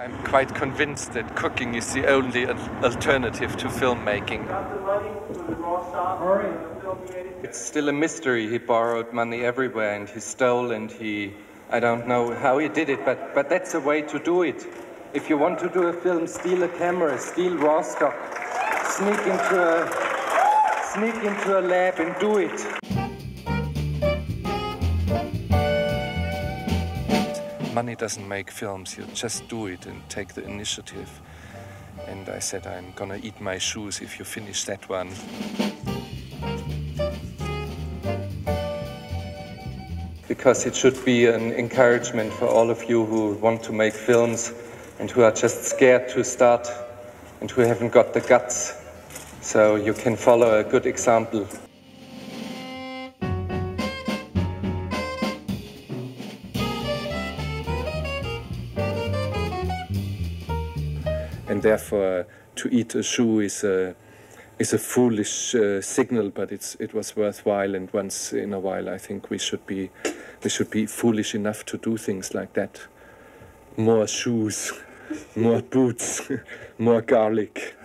I'm quite convinced that cooking is the only alternative to filmmaking. It's still a mystery. He borrowed money everywhere and he stole and he... I don't know how he did it, but that's a way to do it. If you want to do a film, steal a camera, steal raw stock, sneak into a lab and do it. Money doesn't make films, you just do it and take the initiative. And I said, I'm gonna eat my shoes if you finish that one. Because it should be an encouragement for all of you who want to make films and who are just scared to start and who haven't got the guts. So you can follow a good example. And therefore, to eat a shoe is a foolish signal, but it was worthwhile. And once in a while, I think we should be foolish enough to do things like that. More shoes, more boots, more garlic.